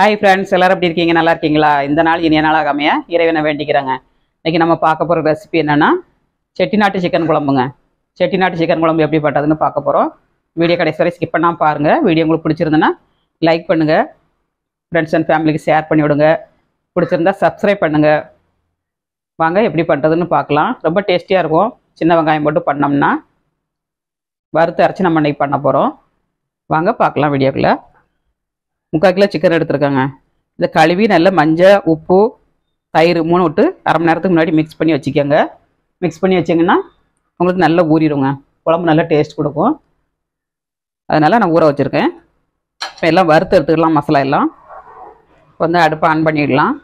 Hi friends, எல்லாரும் எப்படி இருக்கீங்க? நல்லா இருக்கீங்களா? இந்த நாள் இனிய நாளாக அமைய இறைவனை வேண்டிக்கிறேங்க. இன்றைக்கி நம்ம பார்க்க போகிற ரெசிபி என்னென்னா செட்டிநாட்டு சிக்கன் குழம்புங்க. செட்டிநாட்டு சிக்கன் குழம்பு எப்படி பண்ணுறதுன்னு பார்க்க போகிறோம். வீடியோ கடைசி வரை ஸ்கிப் பண்ணாமல் பாருங்கள். வீடியோ உங்களுக்கு பிடிச்சிருந்ததுன்னா லைக் பண்ணுங்கள், ஃப்ரெண்ட்ஸ் அண்ட் ஃபேமிலிக்கு ஷேர் பண்ணி விடுங்க, பிடிச்சிருந்தா சப்ஸ்கிரைப் பண்ணுங்கள். வாங்க எப்படி பண்ணுறதுன்னு பார்க்கலாம். ரொம்ப டேஸ்டியாக இருக்கும். சின்ன வெங்காயம் போட்டு பண்ணோம்னா வறுத்து அரைச்சி நம்ம இன்றைக்கி பண்ண போகிறோம். வாங்க பார்க்கலாம் வீடியோக்குள்ளே. 3/4 கிலோ சிக்கன் எடுத்துருக்கேங்க. இதை கழுவி நல்லா மஞ்சள், உப்பு, தயிர் 3 விட்டு அரை மணி நேரத்துக்கு முன்னாடி மிக்ஸ் பண்ணி வச்சுக்கோங்க. மிக்ஸ் பண்ணி வச்சிங்கன்னா உங்களுக்கு நல்லா ஊறிடுங்க, குழம்பு நல்லா டேஸ்ட் கொடுக்கும். அதனால் நான் ஊற வச்சுருக்கேன். இப்போ எல்லாம் வறுத்து எடுத்துக்கலாம். மசாலா எல்லாம் கொஞ்சம் அடுப்பை ஆன் பண்ணிடலாம்.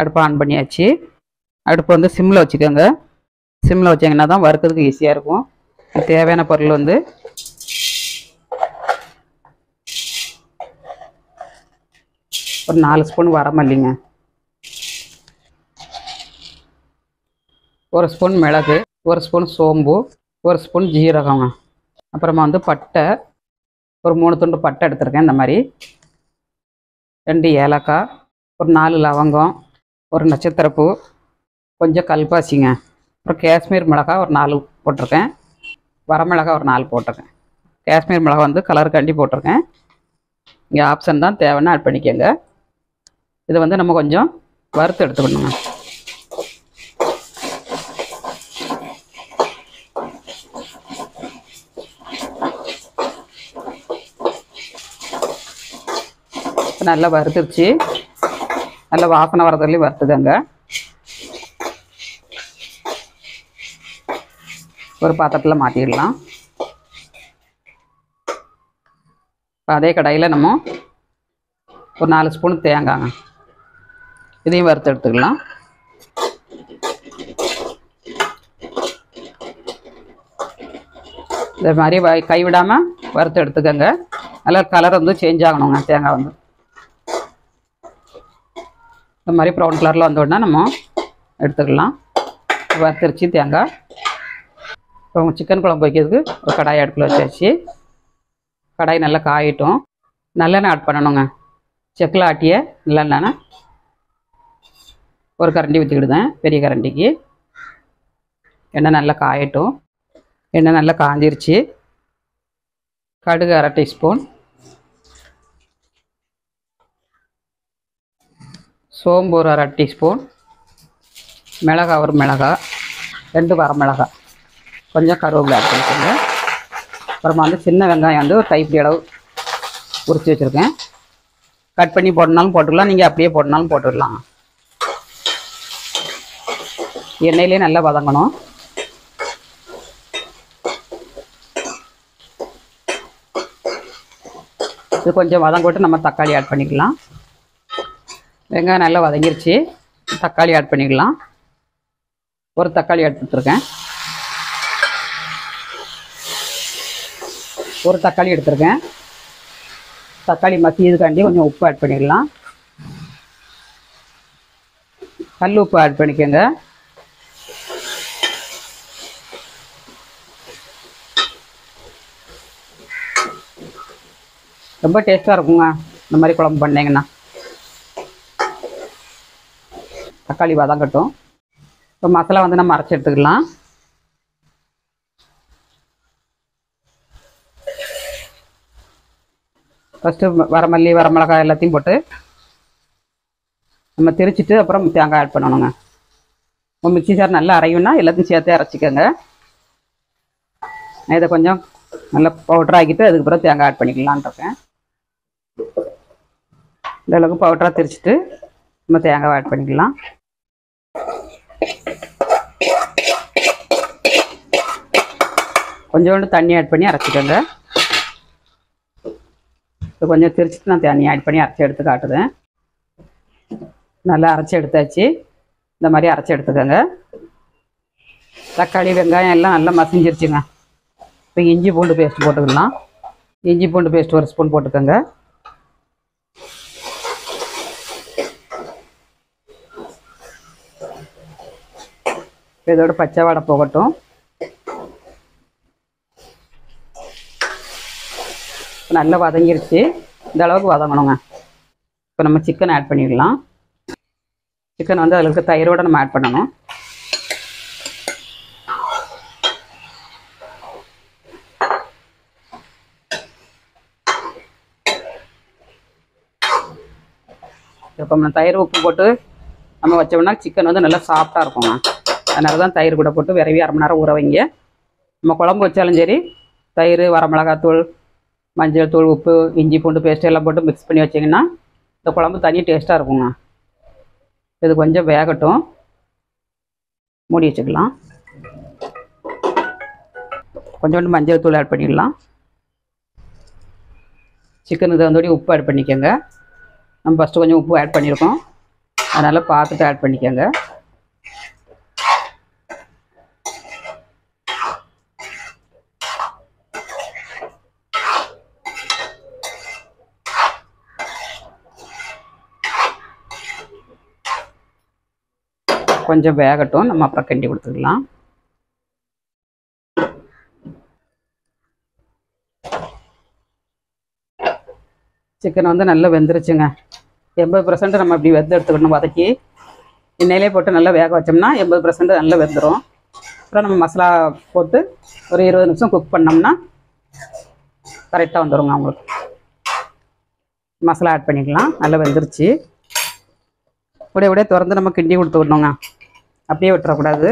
அடுப்பை ஆன் பண்ணியாச்சு. அடுப்பை வந்து சிம்மில் வச்சுக்கோங்க. சிம்மில் வச்சிங்கன்னா தான் வறுக்கிறதுக்கு ஈஸியாக இருக்கும். தேவையான பொருள் வந்து ஒரு 4 ஸ்பூன் வரமல்லிங்க, ஒரு ஸ்பூன் மிளகு, ஒரு ஸ்பூன் சோம்பு, ஒரு ஸ்பூன் ஜீரகங்க, அப்புறமா வந்து பட்டை, ஒரு 3 துண்டு பட்டை எடுத்துருக்கேன். இந்த மாதிரி 2 ஏலக்காய், ஒரு 4 லவங்கம், ஒரு நட்சத்திரப்பூ, கொஞ்சம் கல்பாசிங்க, அப்புறம் காஷ்மீர் மிளகாய் ஒரு 4 போட்டிருக்கேன், வரமிளகாய் ஒரு 4 போட்டிருக்கேன். காஷ்மீர் மிளகாய் வந்து கலருக்காண்டி போட்டிருக்கேன். இங்கே ஆப்ஷன் தான், தேவைன்னா ஆட் பண்ணிக்கோங்க. இதை வந்து நம்ம கொஞ்சம் வறுத்து எடுத்துக்கணுங்க. நல்லா வறுத்துருச்சு. நல்லா வாசனை வரதுலேயும் வறுத்துக்கங்க. ஒரு பாத்திரத்தில் மாற்றிடலாம். அதே கடாயில் நம்ம ஒரு 4 ஸ்பூன் தேங்காய்ங்க, இதையும் வறுத்து எடுத்துக்கலாம். இந்த மாதிரி கைவிடாமல் வறுத்து எடுத்துக்கோங்க. நல்லா கலர் வந்து சேஞ்ச் ஆகணுங்க. தேங்காய் வந்து இந்த மாதிரி ப்ரௌன் கலரில் வந்தோடனே நம்ம எடுத்துக்கலாம். வறுத்தரிச்சி தேங்காய். இப்போ சிக்கன் குழம்பு வைக்கிறதுக்கு ஒரு கடாயை அடுப்பில் வச்சாச்சு. கடாய் நல்லா காயிட்டும். நல்லெண்ணெய் ஆட் பண்ணணுங்க. செக்கில் ஆட்டிய நல்லெண்ணெய் ஒரு கரண்டி ஊற்றிக்கிடுதேன், பெரிய கரண்டிக்கு. எண்ணெய் நல்லா காயட்டும். எண்ணெய் நல்லா காஞ்சிருச்சு. கடுகு 1/2 டீஸ்பூன், சோம்பு ஒரு 1/2 டீஸ்பூன், மிளகாய் ஒரு மிளகாய், 2 வரமிளகாய், கொஞ்சம் கருவேப்பிலை ஆட் பண்ணிக்கோங்க. அப்புறமா வந்து சின்ன வெங்காயம் வந்து ஒரு கைப்பிடி அளவு உரித்து வச்சுருக்கேன். கட் பண்ணி போடணுனாலும் போட்டுக்கலாம், நீங்கள் அப்படியே போடணுனாலும் போட்டுடலாம். எண்ணெயிலே நல்லா வதங்கணும். இது கொஞ்சம் வதங்கிட்டு நம்ம தக்காளி ஆட் பண்ணிக்கலாம். வெங்காயம் நல்லா வதங்கிருச்சு. தக்காளி ஆட் பண்ணிக்கலாம். ஒரு தக்காளி ஆட் பண்ணிட்டுருக்கேன். ஒரு தக்காளி எடுத்துருக்கேன். தக்காளி மசியதுக்காண்டி கொஞ்சம் உப்பு ஆட் பண்ணிடலாம். கல் உப்பு ஆட் பண்ணிக்கோங்க. ரொம்ப டேஸ்ட்டாக இருக்குங்க இந்த மாதிரி குழம்பு பண்ணிங்கன்னா. தக்காளி வதங்கட்டும். இப்போ மசாலா வந்து நம்ம அரைச்சி எடுத்துக்கலாம். ஃபஸ்ட்டு வரமல்லி, வரமிளகாய் எல்லாத்தையும் போட்டு நம்ம திரிச்சிட்டு அப்புறம் தேங்காய் ஆட் பண்ணணுங்க. உங்கள் மிக்சி சார் நல்லா அரையும்னா எல்லாத்தையும் சேர்த்தே அரைச்சிக்கோங்க. இதை கொஞ்சம் நல்லா பவுட்ராக ஆக்கிட்டு அதுக்கப்புறம் தேங்காய் ஆட் பண்ணிக்கலான்ட்ருக்கேன். இந்த அளவுக்கு பவுட்ராக திரிச்சிட்டு நம்ம தேங்காய் ஆட் பண்ணிக்கலாம். கொஞ்சோண்டு தண்ணி ஆட் பண்ணி அரைச்சிக்கோங்க. இப்போ கொஞ்சம் திரிச்சிட்டு நான் தண்ணி ஆட் பண்ணி அரைச்சி எடுத்து காட்டுதேன். நல்லா அரைச்சி எடுத்தாச்சு. இந்த மாதிரி அரைச்சி எடுத்துக்கோங்க. தக்காளி வெங்காயம் எல்லாம் நல்லா மசிஞ்சிருச்சுங்க. இப்போ இஞ்சி பூண்டு பேஸ்ட் போட்டுக்கலாம். இஞ்சி பூண்டு பேஸ்ட் 1 ஸ்பூன் போட்டுக்கோங்க. இதோட பச்சை வாடை போகட்டும். நல்லா வதங்கிருச்சு இந்த அளவுக்கு வதங்கணுங்க இப்போ நம்ம chicken ஆட் பண்ணிடலாம் chicken வந்து அதுல இருக்க தயிரோட நம்ம ஆட் பண்ணனும் இப்போ நம்ம தயிர் உப்பு போட்டு நம்ம வச்சோம்னா chicken வந்து நல்லா சாஃப்ட்டா இருக்கும்ங்க அதனால தான் தயிர் கூட போட்டு விரைவி அரை மணி நேரம் ஊற வைங்க நம்ம குழம்பு வச்சாலும் சரி தயிர் வரமிளகாய் தூள் மஞ்சள் தூள் உப்பு இஞ்சி பூண்டு பேஸ்ட் எல்லாம் போட்டு மிக்ஸ் பண்ணி வச்சிங்கன்னா இந்த குழம்பு தனி டேஸ்டா இருக்கும்ங்க இது கொஞ்சம் வேகட்டும் மூடி வச்சுக்கலாம் கொஞ்சம் மஞ்சள் தூள் ஆட் பண்ணிடலாம் சிக்கனுக்கு தகுந்தபடி உப்பு ஆட் பண்ணிக்கங்க हम फर्स्ट कुछ उप आड पड़ो पात आड पड़ी कुछ वेगट नम्बर कंटी कुछ चिकन वो ना वेंदुरुचुंग 80% நம்ம இப்படி வெந்து எடுத்துக்கணும் வதக்கி எண்ணெயிலே போட்டு நல்லா வேக வச்சோம்னா 80% நல்லா வெந்துரும் அப்புறம் நம்ம மசாலா போட்டு ஒரு 20 நிமிஷம் குக் பண்ணோம்னா கரெக்ட்டா வந்துருங்க உங்களுக்கு மசாலா ஆட் பண்ணிக்கலாம் நல்லா வெந்துருச்சு உடைய உடைய திறந்து நம்ம கிண்டி கொடுத்துடணும்ங்க அப்படியே விட்டுற கூடாது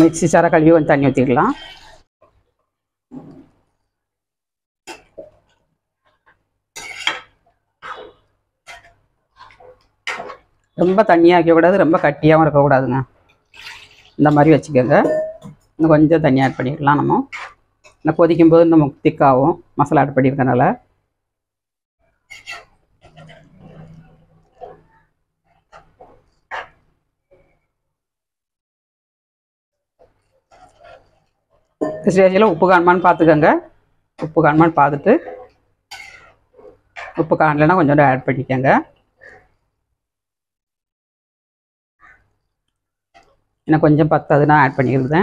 मिक्सी सारा कलवी वो तणी ऊतिर रोम तनियाड़ा रोम कटिया इतमी वो कुछ तनी आड पड़ी नम इन को नमक थिका मसाला आड पड़ी स्टेज उप कामान पातको उप कामान पातटे उप कानलेना कुछ आड पड़कें कुछ पता आड पड़ी अंज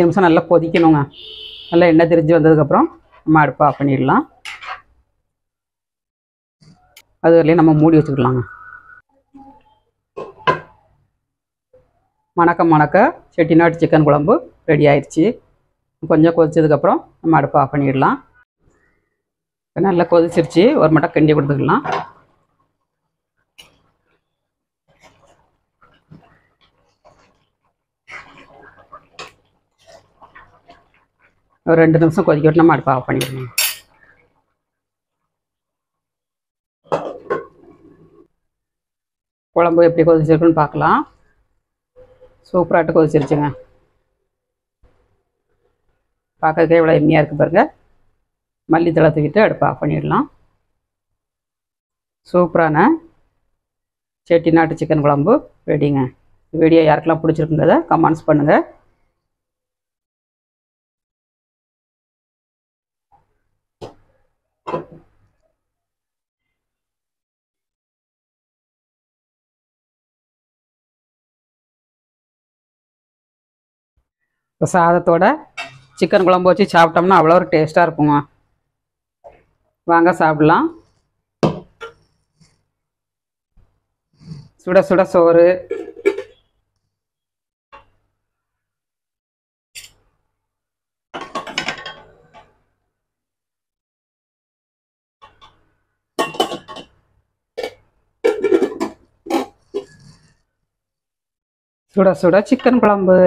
निम्सम ना कोदिकणुंग ना एण्णई तिरिंजु वंददुक्कु नम्म अडुप्पु ऑफ पण्णिडलाम அது வரலையே நம்ம மூடி வச்சுக்கலாங்க மணக்க மணக்க செட்டிநாடு சிக்கன் குழம்பு ரெடி ஆயிடுச்சு கொஞ்சம் கொதிச்சதுக்கப்புறம் நம்ம அடுப்பை ஆஃப் பண்ணிடலாம் நல்லா கொதிச்சிருச்சு ஒரு மட்ட கிண்டி கொடுத்துக்கலாம் ஒரு 2 நிமிஷம் கொதிக்கட்டு நம்ம அடுப்பை ஆஃப் பண்ணிடலாம் குழம்பு எப்படி கொதிச்சிருக்குன்னு பார்க்கலாம் சூப்பராட்டு கொதிச்சிருச்சுங்க பார்க்கவே இவ்வளவு எம்மியா இருக்கு பாருங்க மல்லி தழை தூக்கிட்டு அடுப்பை ஆஃப் பண்ணிடலாம் சூப்பரான செட்டிநாட்டு சிக்கன் குழம்பு ரெடிங்க வீடியோ யாருக்கெல்லாம் பிடிச்சிருக்குங்கறத கமெண்ட்ஸ் பண்ணுங்க சாதத்தோட சிக்கன் குழம்பு வச்சு சாப்பிட்டோம்னா அவ்வளோ ஒரு டேஸ்ட்டாக இருக்குங்க வாங்க சாப்பிடலாம் சுட சுட சோறு சுட சுட சிக்கன் குழம்பு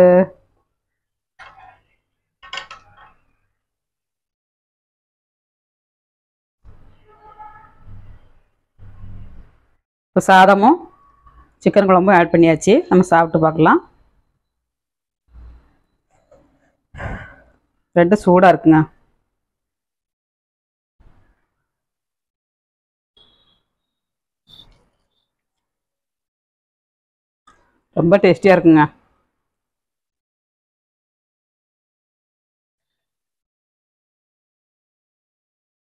இப்போ சாதமும் சிக்கன் குழம்பும் ஆட் பண்ணியாச்சு நம்ம சாப்பிட்டு பார்க்கலாம் ரெண்டு சூடாக இருக்குங்க ரொம்ப டேஸ்டியா இருக்குங்க.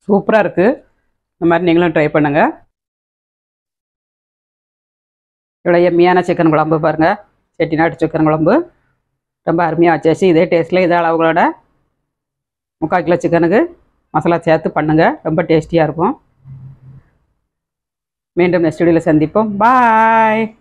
சூப்பரா இருக்கு. இந்த மாதிரி நீங்களும் ட்ரை பண்ணுங்க. இவ்வளோ எம்மியான சிக்கன் குழம்பு பாருங்கள், செட்டிநாட்டு சிக்கன் குழம்பு ரொம்ப அருமையாக வச்சாச்சு. இதே டேஸ்ட்டில் இதே அளவுகளோட 3/4 கிலோ சிக்கனுக்கு மசாலா சேர்த்து பண்ணுங்கள், ரொம்ப டேஸ்டியாக இருக்கும். மீண்டும் நெக்ஸ்ட் வீடியோவில் சந்திப்போம். பாய்.